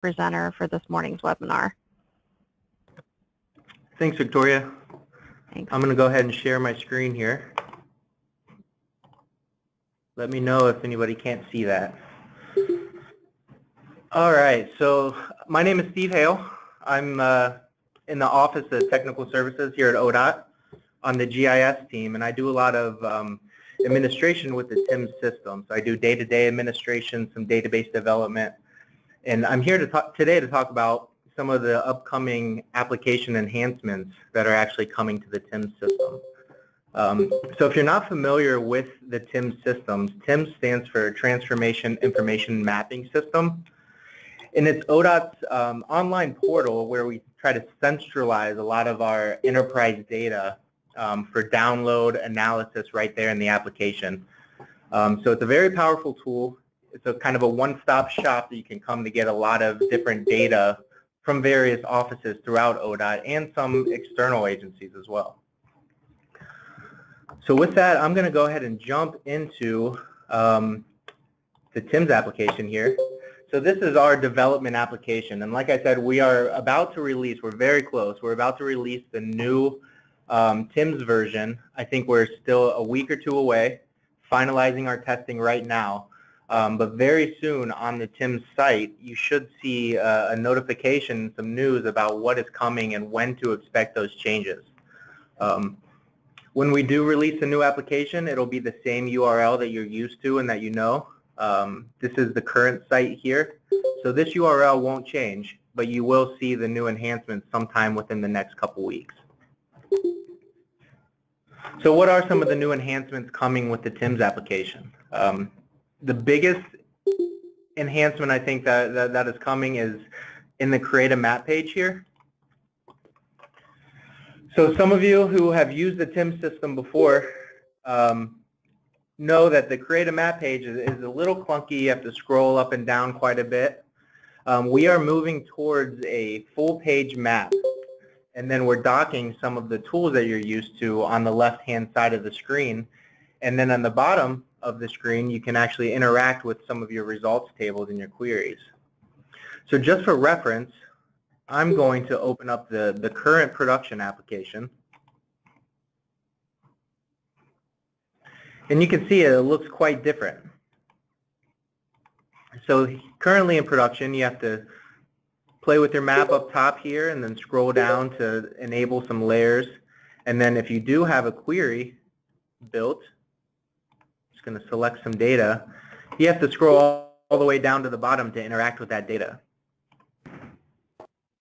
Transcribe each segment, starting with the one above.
presenter for this morning's webinar. Thanks, Victoria. Thanks. I'm going to go ahead and share my screen here. Let me know if anybody can't see that. All right, so my name is Steve Hale. I'm in the Office of Technical Services here at ODOT on the GIS team, and I do a lot of administration with the TIMS system. So I do day-to-day administration, some database development, and I'm here to talk today to talk about some of the upcoming application enhancements that are actually coming to the TIMS system. So if you're not familiar with the TIMS systems, TIMS stands for Transformation Information Mapping System. And it's ODOT's online portal where we try to centralize a lot of our enterprise data for download analysis right there in the application. So it's a very powerful tool. It's a kind of a one-stop shop that you can come to get a lot of different data from various offices throughout ODOT and some external agencies as well. So with that, I'm going to go ahead and jump into the TIMS application here. So this is our development application, and like I said, we are about to release, we're very close, we're about to release the new TIMS version. I think we're still a week or two away, finalizing our testing right now. But very soon on the TIMS site, you should see a notification, some news about what is coming and when to expect those changes. When we do release a new application, it'll be the same URL that you're used to and that you know. This is the current site here. So this URL won't change, but you will see the new enhancements sometime within the next couple weeks. So what are some of the new enhancements coming with the TIMS application? The biggest enhancement I think that is coming is in the Create a Map page here. So some of you who have used the TIMS system before know that the Create a Map page is a little clunky. You have to scroll up and down quite a bit. We are moving towards a full page map, and then we're docking some of the tools that you're used to on the left-hand side of the screen, and then on the bottom of the screen, you can actually interact with some of your results tables and your queries. So just for reference, I'm going to open up the current production application. And you can see it looks quite different. So currently in production, you have to play with your map up top here and then scroll down to enable some layers. And then if you do have a query built, going to select some data, you have to scroll all the way down to the bottom to interact with that data.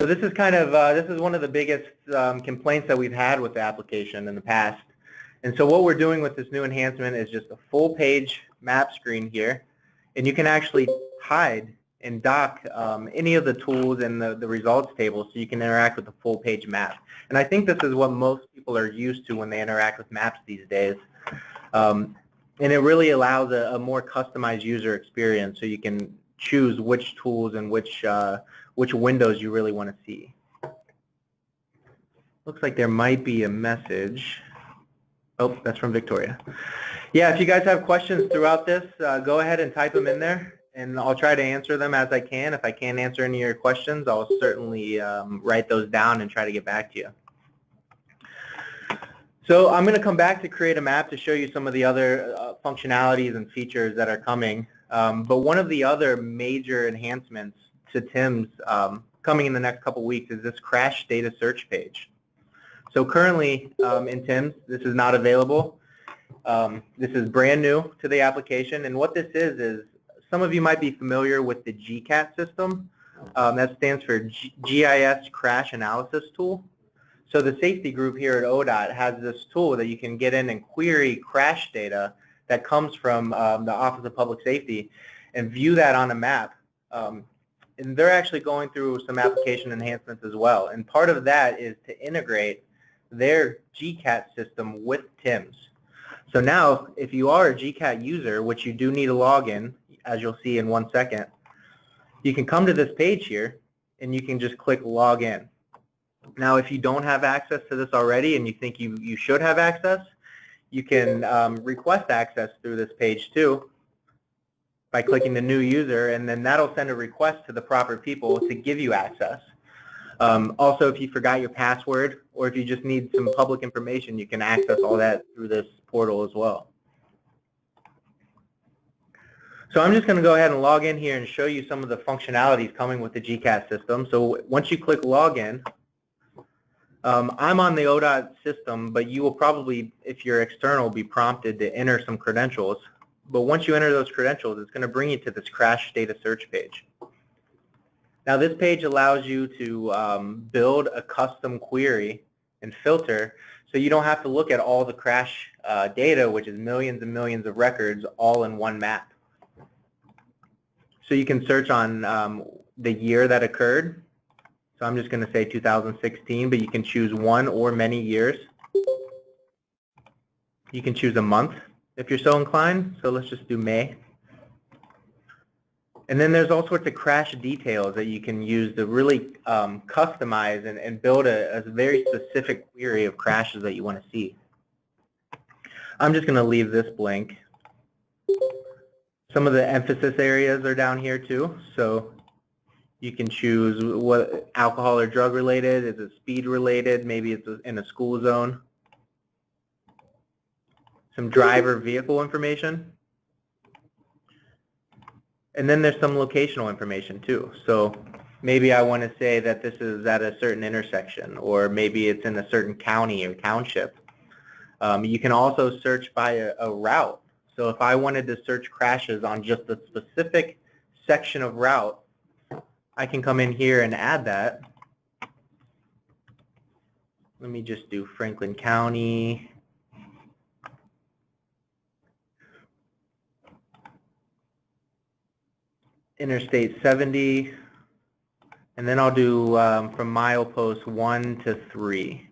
So this is kind of, this is one of the biggest complaints that we've had with the application in the past. And so what we're doing with this new enhancement is just a full page map screen here, and you can actually hide and dock any of the tools and the results tables so you can interact with the full page map. And I think this is what most people are used to when they interact with maps these days. And it really allows a more customized user experience, so you can choose which tools and which windows you really want to see. Looks like there might be a message. Oh, that's from Victoria. Yeah, if you guys have questions throughout this, go ahead and type them in there, and I'll try to answer them as I can. If I can't answer any of your questions, I'll certainly write those down and try to get back to you. So I'm going to come back to Create a Map to show you some of the other functionalities and features that are coming. But one of the other major enhancements to TIMS coming in the next couple weeks is this crash data search page. So currently in TIMS, this is not available. This is brand new to the application. And what this is some of you might be familiar with the GCAT system. That stands for GIS Crash Analysis Tool. So the safety group here at ODOT has this tool that you can get in and query crash data that comes from the Office of Public Safety and view that on a map. And they're actually going through some application enhancements as well. And part of that is to integrate their GCAT system with TIMS. So now, if you are a GCAT user, which you do need to log in, as you'll see in 1 second, you can come to this page here and you can just click log in. Now, if you don't have access to this already and you think you should have access, you can request access through this page too. by clicking the new user, and then that'll send a request to the proper people to give you access. Also, if you forgot your password or if you just need some public information, you can access all that through this portal as well. So I'm just going to go ahead and log in here and show you some of the functionalities coming with the GCAT system. So once you click login, I'm on the ODOT system, but you will probably, if you're external, be prompted to enter some credentials. But once you enter those credentials, it's going to bring you to this crash data search page. Now this page allows you to build a custom query and filter, so you don't have to look at all the crash data, which is millions and millions of records all in one map. So you can search on the year that occurred. So I'm just going to say 2016, but you can choose one or many years. You can choose a month if you're so inclined. So let's just do May. And then there's all sorts of crash details that you can use to really customize and build a very specific query of crashes that you want to see. I'm just going to leave this blank. Some of the emphasis areas are down here too, so you can choose what alcohol or drug related, is it speed related, maybe it's in a school zone. Some driver vehicle information. And then there's some locational information too. So maybe I want to say that this is at a certain intersection, or maybe it's in a certain county or township. You can also search by a route. So if I wanted to search crashes on just a specific section of route, I can come in here and add that. Let me just do Franklin County. Interstate 70. And then I'll do from milepost 1 to 3.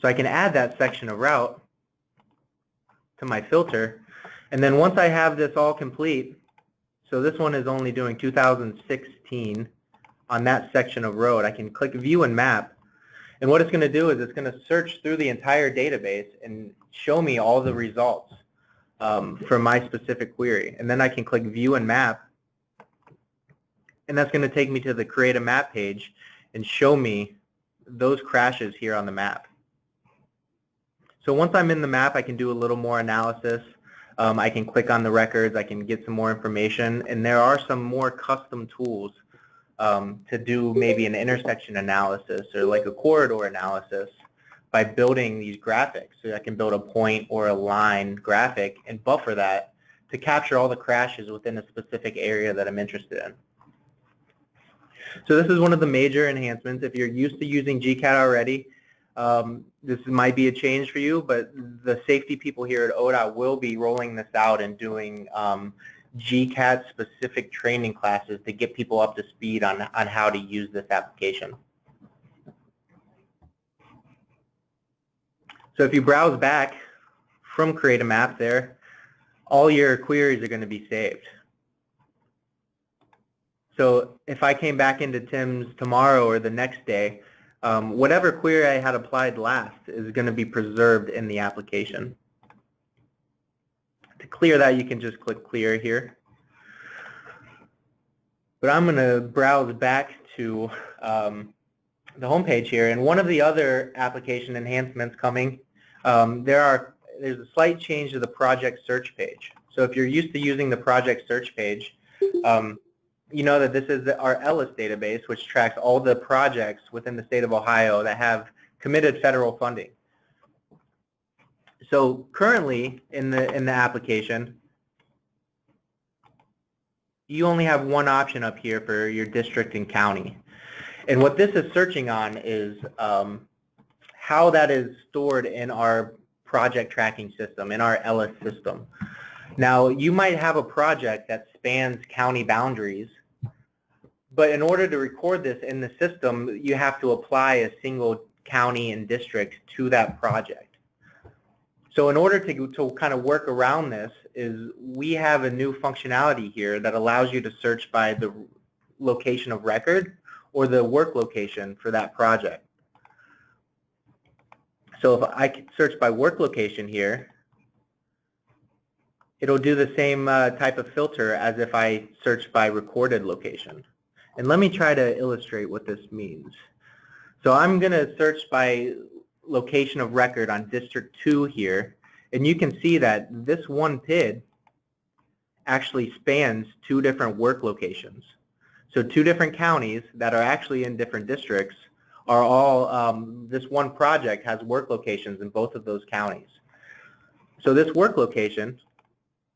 So I can add that section of route to my filter. And then once I have this all complete, so this one is only doing 2016 on that section of road, I can click View and Map. And what it's going to do is it's going to search through the entire database and show me all the results for my specific query. And then I can click View and Map. And that's going to take me to the Create a Map page and show me those crashes here on the map. So once I'm in the map, I can do a little more analysis. I can click on the records, I can get some more information, and there are some more custom tools to do maybe an intersection analysis or like a corridor analysis by building these graphics. So I can build a point or a line graphic and buffer that to capture all the crashes within a specific area that I'm interested in. So this is one of the major enhancements. If you're used to using GCAT already, this might be a change for you, but the safety people here at ODOT will be rolling this out and doing GCAT-specific training classes to get people up to speed on how to use this application. So if you browse back from Create a Map there, all your queries are going to be saved. So if I came back into TIMS tomorrow or the next day, whatever query I had applied last is going to be preserved in the application. To clear that, you can just click Clear here. But I'm going to browse back to the home page here. And one of the other application enhancements coming, there's a slight change to the project search page. So if you're used to using the project search page, you know that this is our ELIS database, which tracks all the projects within the state of Ohio that have committed federal funding. So currently in the application, you only have one option up here for your district and county. And what this is searching on is how that is stored in our project tracking system, in our ELIS system. Now, you might have a project that spans county boundaries, but in order to record this in the system, you have to apply a single county and district to that project. So in order to kind of work around this is we have a new functionality here that allows you to search by the location of record or the work location for that project. So if I could search by work location here, it'll do the same type of filter as if I search by recorded location. And let me try to illustrate what this means. So I'm going to search by location of record on District 2 here, and you can see that this one PID actually spans two different work locations. So two different counties that are actually in different districts are all, this one project has work locations in both of those counties. So this work location,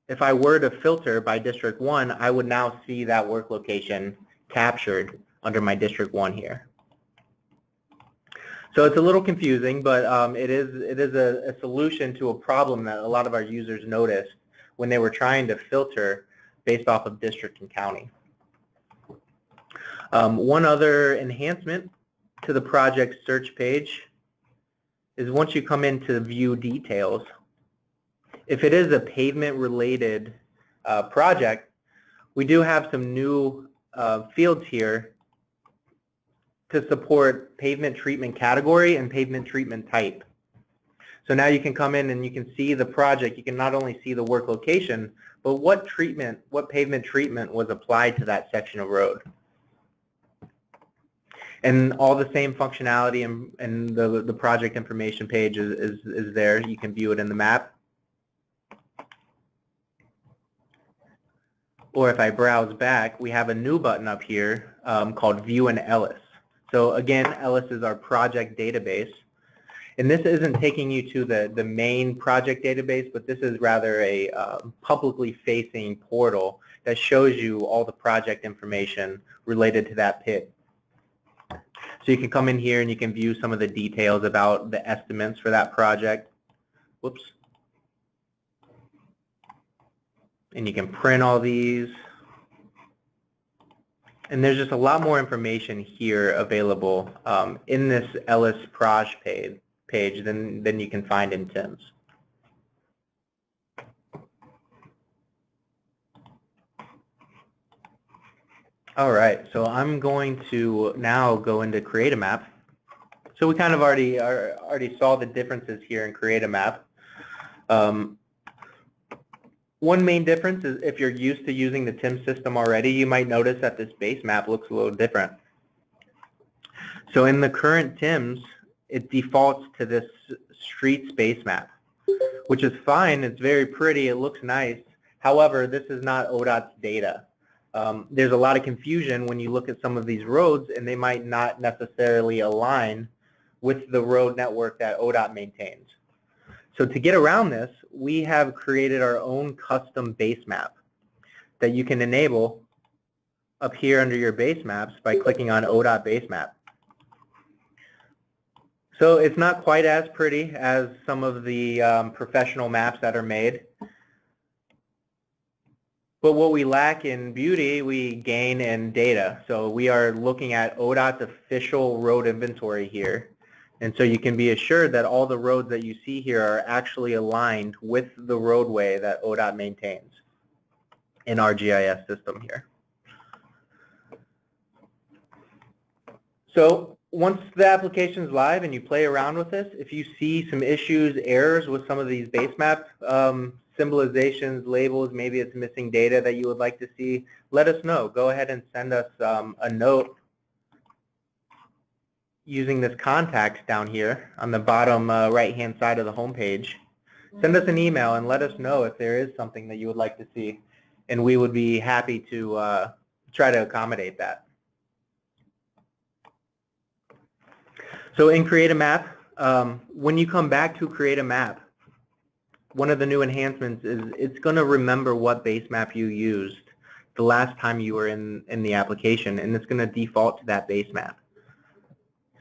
if I were to filter by District 1, I would now see that work location captured under my District 1 here. So it's a little confusing, but it is a solution to a problem that a lot of our users noticed when they were trying to filter based off of district and county. One other enhancement to the project search page is once you come into view details, if it is a pavement related project, we do have some new fields here to support pavement treatment category and pavement treatment type. So now you can come in and you can see the project. You can not only see the work location, but what treatment, what pavement treatment was applied to that section of road. And all the same functionality and the project information page is there. You can view it in the map. Or if I browse back, we have a new button up here called View in ELIS. So again, ELIS is our project database, and this isn't taking you to the main project database, but this is rather a publicly facing portal that shows you all the project information related to that PID. So you can come in here and you can view some of the details about the estimates for that project. Whoops. And you can print all these. And there's just a lot more information here available in this ELIS Proj page than you can find in TIMS. All right, so I'm going to now go into Create a Map. So we kind of already saw the differences here in Create a Map. One main difference is if you're used to using the TIMS system already, you might notice that this base map looks a little different. So in the current TIMS, it defaults to this streets base map, which is fine. It's very pretty. It looks nice. However, this is not ODOT's data. There's a lot of confusion when you look at some of these roads, and they might not necessarily align with the road network that ODOT maintains. So to get around this, we have created our own custom base map that you can enable up here under your base maps by clicking on ODOT base map. So it's not quite as pretty as some of the professional maps that are made. But what we lack in beauty, we gain in data. So we are looking at ODOT's official road inventory here. And so you can be assured that all the roads that you see here are actually aligned with the roadway that ODOT maintains in our GIS system here. So once the application is live and you play around with this, if you see some issues, errors with some of these base map symbolizations, labels, maybe it's missing data that you would like to see, let us know. Go ahead and send us a note using this contact down here on the bottom right-hand side of the home page. Send us an email and let us know if there is something that you would like to see, and we would be happy to try to accommodate that. So in Create a Map, when you come back to Create a Map, one of the new enhancements is it's going to remember what base map you used the last time you were in the application, and it's going to default to that base map.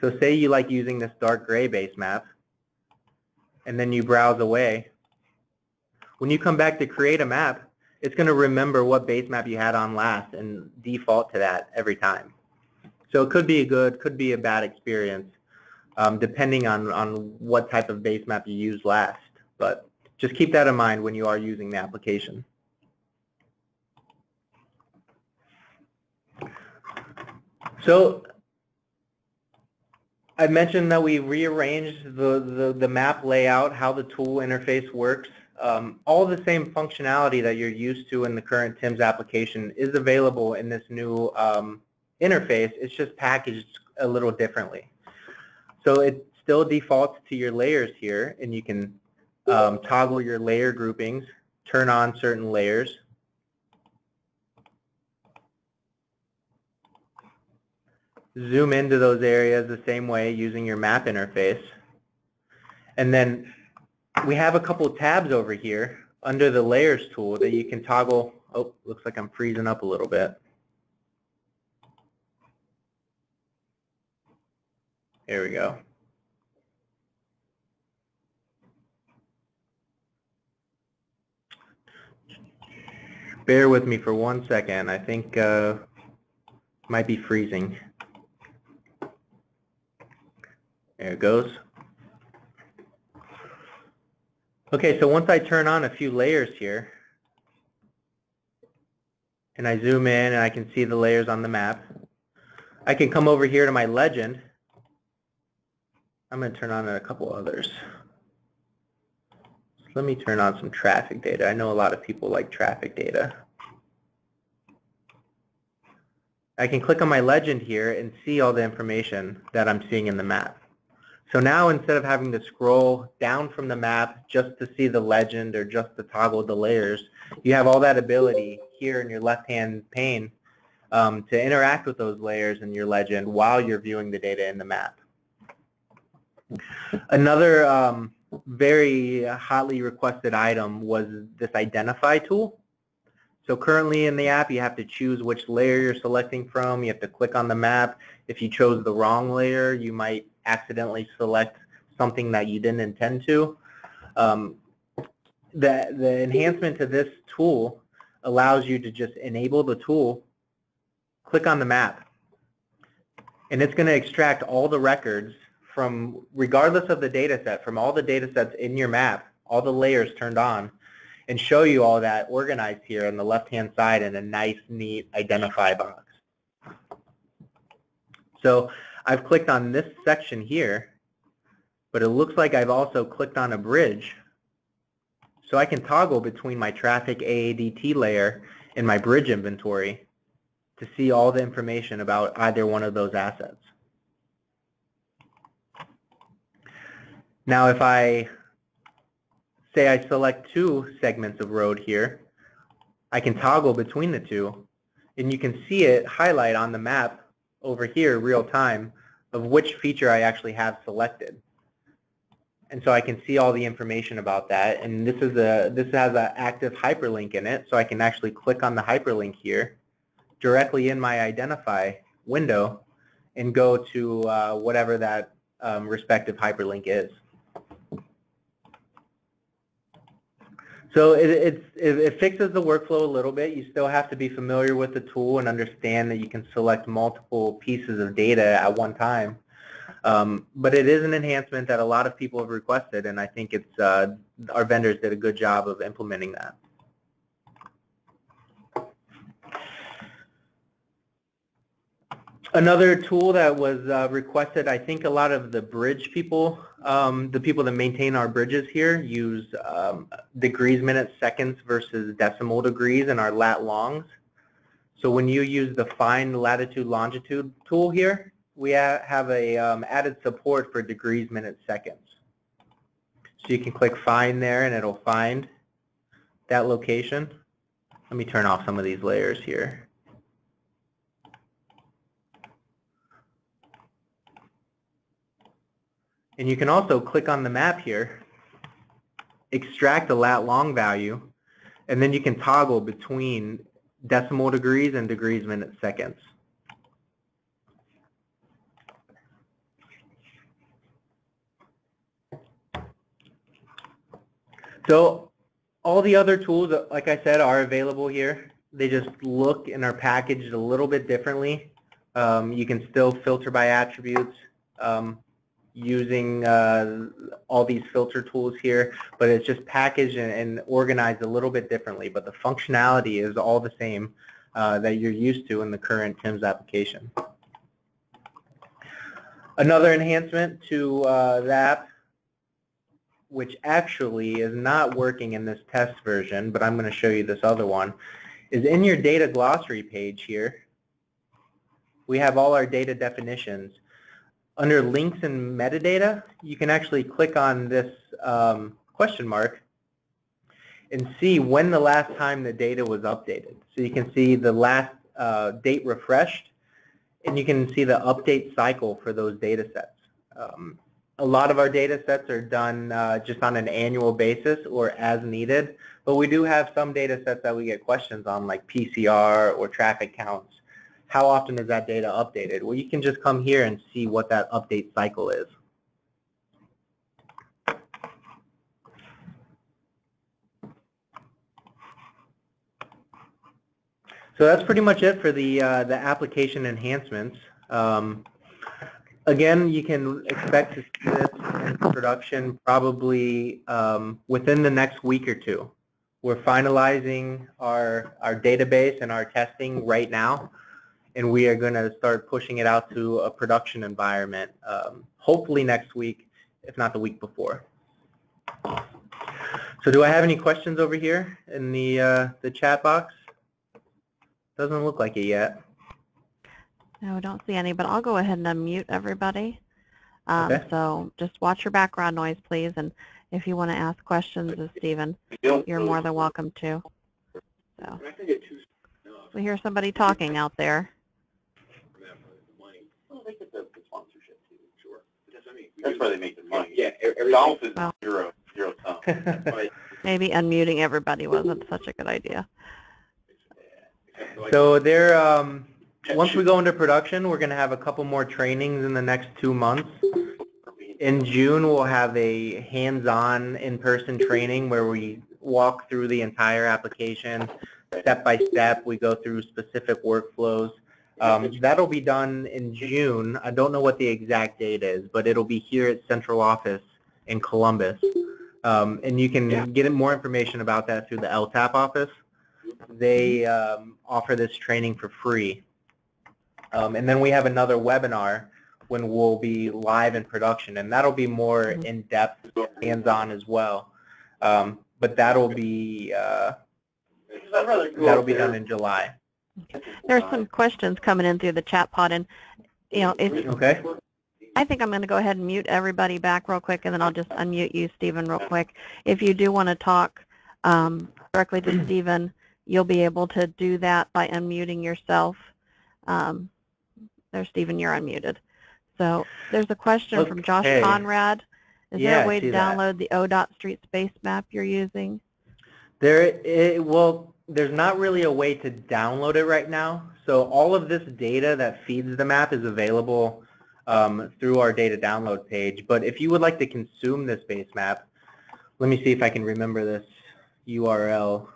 So say you like using this dark gray base map, and then you browse away. When you come back to Create a Map, it's going to remember what base map you had on last and default to that every time. So it could be a good, could be a bad experience, depending on what type of base map you used last. But just keep that in mind when you are using the application. So I mentioned that we rearranged the map layout, how the tool interface works. all the same functionality that you're used to in the current TIMS application is available in this new interface. It's just packaged a little differently. So it still defaults to your layers here, and you can toggle your layer groupings, turn on certain layers. Zoom into those areas the same way using your map interface. And then we have a couple of tabs over here under the layers tool that you can toggle. Oh, looks like I'm freezing up a little bit. Here we go. Bear with me for 1 second. I think might be freezing. There it goes. Okay, so once I turn on a few layers here, and I zoom in and I can see the layers on the map, I can come over here to my legend. I'm going to turn on a couple others. So let me turn on some traffic data. I know a lot of people like traffic data. I can click on my legend here and see all the information that I'm seeing in the map. So now instead of having to scroll down from the map just to see the legend or just to toggle the layers, you have all that ability here in your left-hand pane to interact with those layers and your legend while you're viewing the data in the map. Another very hotly requested item was this identify tool. So currently in the app, you have to choose which layer you're selecting from. You have to click on the map. If you chose the wrong layer, you might accidentally select something that you didn't intend to. The enhancement to this tool allows you to just enable the tool, click on the map, and it's going to extract all the records from, regardless of the data set, from all the data sets in your map, all the layers turned on, and show you all that organized here on the left-hand side in a nice, neat identify box. So I've clicked on this section here, but it looks like I've also clicked on a bridge. So I can toggle between my traffic AADT layer and my bridge inventory to see all the information about either one of those assets. Now if I say I select two segments of road here, I can toggle between the two, and you can see it highlight on the map over here real time of which feature I actually have selected. And so I can see all the information about that, and this has an active hyperlink in it, so I can actually click on the hyperlink here directly in my identify window and go to whatever that respective hyperlink is. So it fixes the workflow a little bit. You still have to be familiar with the tool and understand that you can select multiple pieces of data at one time. But it is an enhancement that a lot of people have requested, and I think it's our vendors did a good job of implementing that. Another tool that was requested, I think a lot of the bridge people, the people that maintain our bridges here, use degrees, minutes, seconds versus decimal degrees in our lat longs. So when you use the find latitude longitude tool here, we have a added support for degrees, minutes, seconds. So you can click find there and it'll find that location. Let me turn off some of these layers here. And you can also click on the map here, extract the lat long value, and then you can toggle between decimal degrees and degrees, minutes, seconds. So all the other tools, like I said, are available here. They just look and are packaged a little bit differently. You can still filter by attributes. Using all these filter tools here, but it's just packaged and organized a little bit differently, but the functionality is all the same that you're used to in the current TIMS application. Another enhancement to the app which actually is not working in this test version, but I'm going to show you this other one, is in your data glossary page here. We have all our data definitions. Under links and metadata, you can actually click on this question mark and see when the last time the data was updated. So you can see the last date refreshed, and you can see the update cycle for those data sets. A lot of our data sets are done just on an annual basis or as needed, but we do have some data sets that we get questions on, like PCR or traffic counts. How often is that data updated? Well, you can just come here and see what that update cycle is. So that's pretty much it for the application enhancements. Again, you can expect to see this in production probably within the next week or two. We're finalizing our database and our testing right now, and we are going to start pushing it out to a production environment, hopefully next week, if not the week before. So do I have any questions over here in the chat box? Doesn't look like it yet. No, I don't see any, but I'll go ahead and unmute everybody. Okay. So just watch your background noise, please, and if you want to ask questions of Stephen, you're more than welcome to. So we hear somebody talking out there. That's where they make the money. Yeah, golf is zero sum. Maybe unmuting everybody wasn't such a good idea. So there, once we go into production, we're going to have a couple more trainings in the next 2 months. In June, we'll have a hands-on in-person training where we walk through the entire application step by step. We go through specific workflows. That'll be done in June. I don't know what the exact date is, but it'll be here at Central Office in Columbus. And you can get more information about that through the LTAP office. They offer this training for free. And then we have another webinar when we'll be live in production, and that'll be more in-depth, hands-on as well. But that'll be done in July. Okay. There are some questions coming in through the chat pod, and you know, I think I'm going to go ahead and mute everybody back real quick, and then I'll just unmute you, Stephen, real quick. If you do want to talk directly to Stephen, you'll be able to do that by unmuting yourself. There, Stephen, you're unmuted. So there's a question from Josh Conrad. Is there a way to download the ODOT street space map you're using? There's not really a way to download it right now. So all of this data that feeds the map is available through our data download page. But if you would like to consume this base map, let me see if I can remember this URL.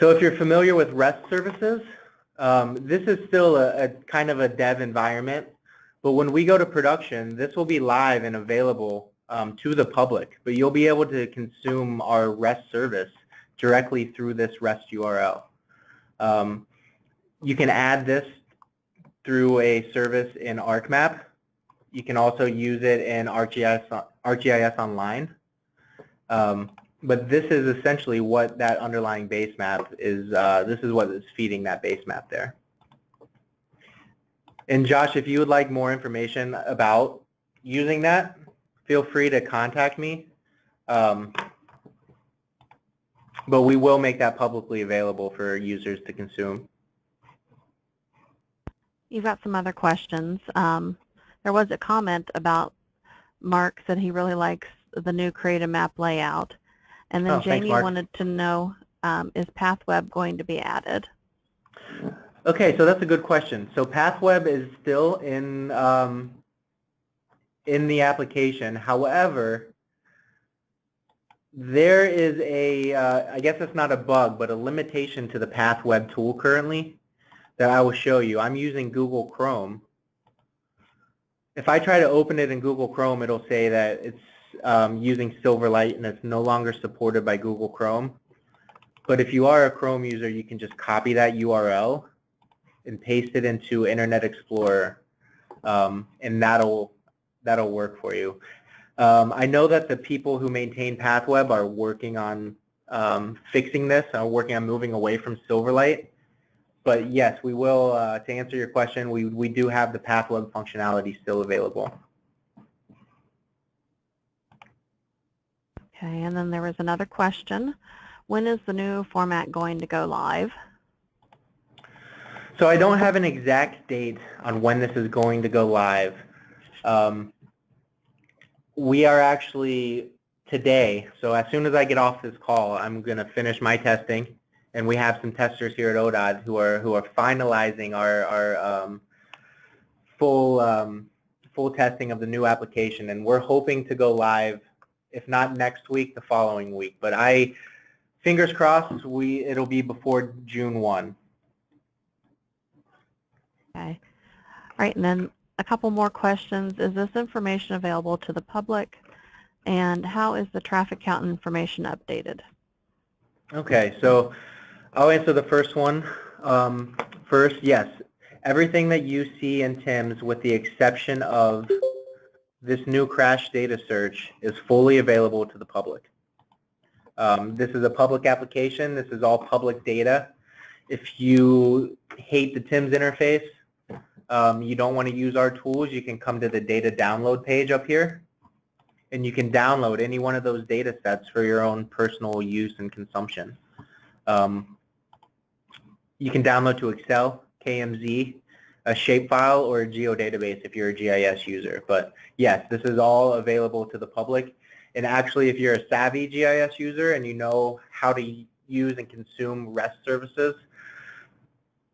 So if you're familiar with REST services, this is still a kind of a dev environment, but when we go to production, this will be live and available to the public, but you'll be able to consume our REST service directly through this REST URL. You can add this through a service in ArcMap. You can also use it in ArcGIS Online. But this is essentially what that underlying base map is. This is what is feeding that base map there. And Josh, if you would like more information about using that, feel free to contact me. But we will make that publicly available for users to consume. You've got some other questions. There was a comment about Mark said he really likes the new create a map layout. And then Jamie wanted to know, is PathWeb going to be added? Okay, so that's a good question. So PathWeb is still in the application. However, there is a, I guess it's not a bug, but a limitation to the PathWeb tool currently that I will show you. I'm using Google Chrome. If I try to open it in Google Chrome, it'll say that it's using Silverlight, and it's no longer supported by Google Chrome. But if you are a Chrome user, you can just copy that URL and paste it into Internet Explorer, and that'll work for you. I know that the people who maintain PathWeb are working on fixing this, are working on moving away from Silverlight. But yes, we will, to answer your question, we do have the PathWeb functionality still available. Okay, and then there was another question. When is the new format going to go live? So I don't have an exact date on when this is going to go live. We are actually today, so as soon as I get off this call, I'm going to finish my testing, and we have some testers here at ODOT who are finalizing our full testing of the new application, and we're hoping to go live, if not next week, the following week. But fingers crossed, it'll be before June 1. Okay. All right, and then a couple more questions. Is this information available to the public? And how is the traffic count information updated? Okay, so I'll answer the first one. First, yes, everything that you see in TIMS, with the exception of this new crash data search, is fully available to the public. This is a public application. This is all public data. If you hate the TIMS interface, you don't want to use our tools, you can come to the data download page up here, and you can download any one of those data sets for your own personal use and consumption. You can download to Excel, KMZ, a shapefile, or a geodatabase if you're a GIS user. But yes, this is all available to the public. And actually, if you're a savvy GIS user and you know how to use and consume REST services,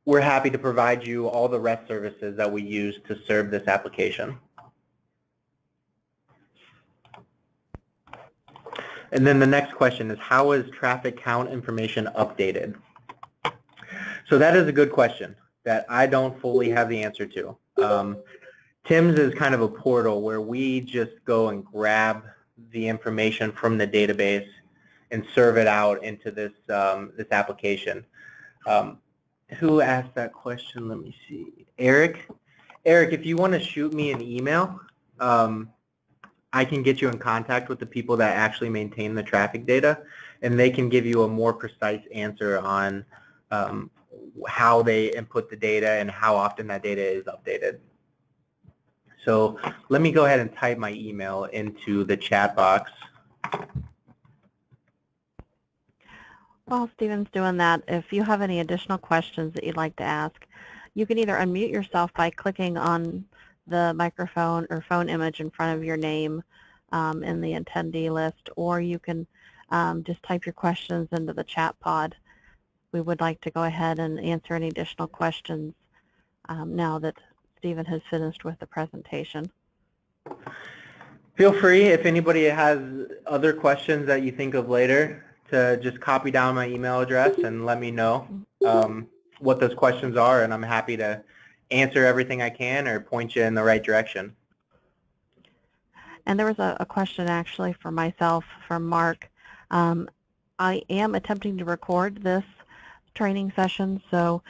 we're happy to provide you all the REST services that we use to serve this application. And then the next question is, how is traffic count information updated? So that is a good question that I don't fully have the answer to. TIMS is kind of a portal where we just go and grab the information from the database and serve it out into this, this application. Who asked that question? Let me see. Eric? Eric, if you want to shoot me an email, I can get you in contact with the people that actually maintain the traffic data, and they can give you a more precise answer on how they input the data and how often that data is updated. So let me go ahead and type my email into the chat box. While Steven's doing that, if you have any additional questions that you'd like to ask, you can either unmute yourself by clicking on the microphone or phone image in front of your name in the attendee list, or you can just type your questions into the chat pod. We would like to go ahead and answer any additional questions now that Steven has finished with the presentation. Feel free, if anybody has other questions that you think of later, to just copy down my email address and let me know what those questions are, and I'm happy to answer everything I can or point you in the right direction. And there was a question actually for myself from Mark. I am attempting to record this training session, so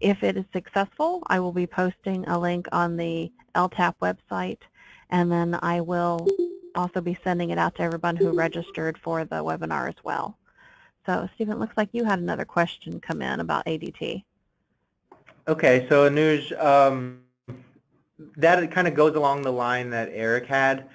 if it is successful, I will be posting a link on the LTAP website, and then I will also be sending it out to everyone who registered for the webinar as well. So Stephen, it looks like you had another question come in about ADT. Okay, so Anuj, that kind of goes along the line that Eric had.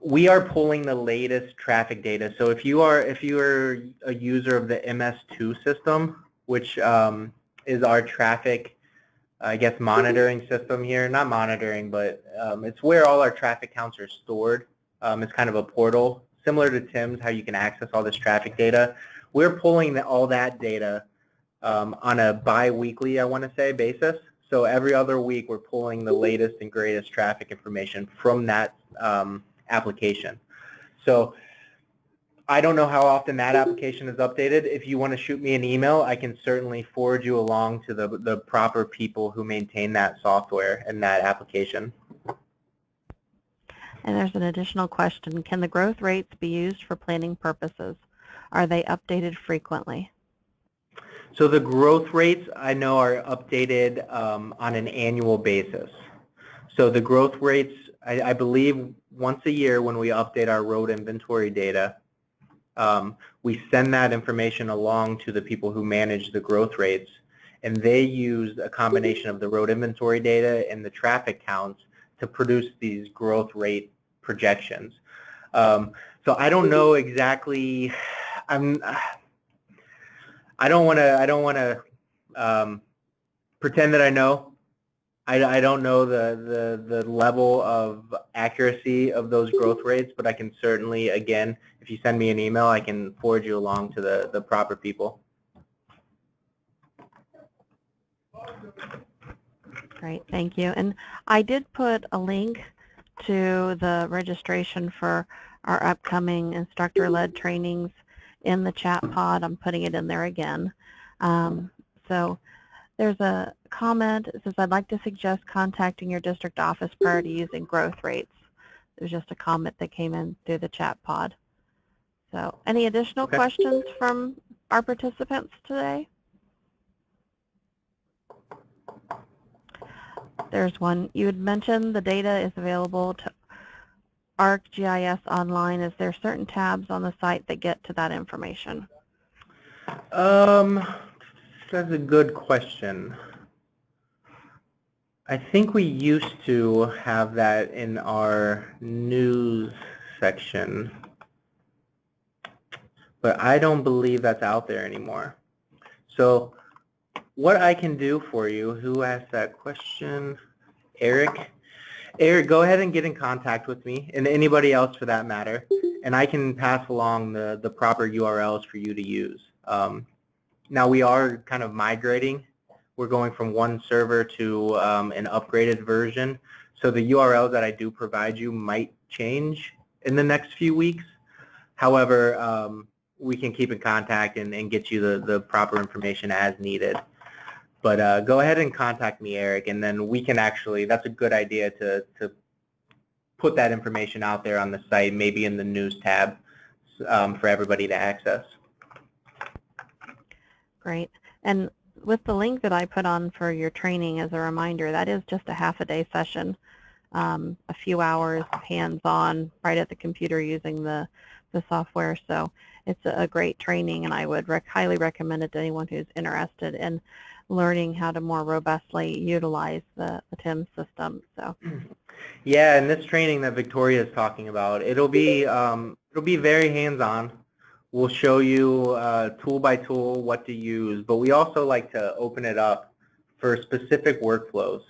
We are pulling the latest traffic data. So if you are a user of the MS2 system, which is our traffic monitoring system here. Not monitoring, but it's where all our traffic counts are stored. It's kind of a portal, similar to TIMS, how you can access all this traffic data. We're pulling all that data on a bi-weekly, I want to say, basis. So every other week, we're pulling the latest and greatest traffic information from that application. So I don't know how often that application is updated. If you want to shoot me an email, I can certainly forward you along to the proper people who maintain that software and that application. And there's an additional question. Can the growth rates be used for planning purposes? Are they updated frequently? So the growth rates I know are updated on an annual basis. So the growth rates, I believe once a year when we update our road inventory data, we send that information along to the people who manage the growth rates, and they use a combination of the road inventory data and the traffic counts to produce these growth rate projections. So I don't know exactly. I don't want to pretend that I know. I don't know the level of accuracy of those growth rates, but I can certainly, again, if you send me an email, I can forward you along to the proper people. Great, thank you. And I did put a link to the registration for our upcoming instructor-led trainings in the chat pod. I'm putting it in there again. So there's a comment that says, I'd like to suggest contacting your district office prior to using growth rates. There's just a comment that came in through the chat pod. So any additional questions from our participants today? There's one. You had mentioned the data is available to ArcGIS Online. Is there certain tabs on the site that get to that information? That's a good question. I think we used to have that in our news section, but I don't believe that's out there anymore. So what I can do for you, who asked that question? Eric. Eric, go ahead and get in contact with me, and anybody else for that matter, and I can pass along the proper URLs for you to use. Now we are kind of migrating. We're going from one server to an upgraded version, so the URLs that I do provide you might change in the next few weeks. However, we can keep in contact and get you the proper information as needed. But go ahead and contact me, Eric, and then we can actually, that's a good idea to put that information out there on the site, maybe in the news tab for everybody to access. Great. And with the link that I put on for your training as a reminder, that is just a half-a-day session, a few hours hands-on right at the computer using the software. So it's a great training, and I would highly recommend it to anyone who's interested in learning how to more robustly utilize the TIMS system. So, yeah, and this training that Victoria is talking about, it'll be very hands-on. We'll show you tool by tool what to use, but we also like to open it up for specific workflows.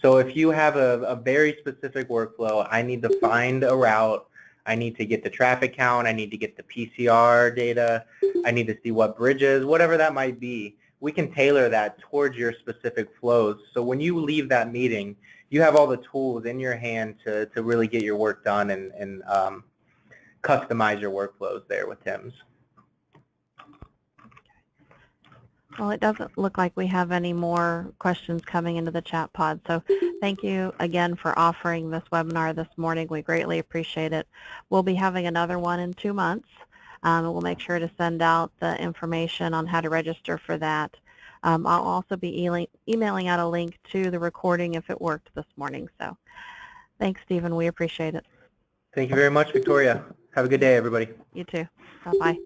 So if you have a very specific workflow, I need to find a route, I need to get the traffic count, I need to get the PCR data, I need to see what bridges, whatever that might be, we can tailor that towards your specific flows. So when you leave that meeting, you have all the tools in your hand to really get your work done and customize your workflows there with TIMS. Well, it doesn't look like we have any more questions coming into the chat pod, so thank you again for offering this webinar this morning. We greatly appreciate it. We'll be having another one in 2 months. We'll make sure to send out the information on how to register for that. I'll also be emailing out a link to the recording if it worked this morning. So thanks, Stephen. We appreciate it. Thank you very much, Victoria. Have a good day, everybody. You too. Bye-bye.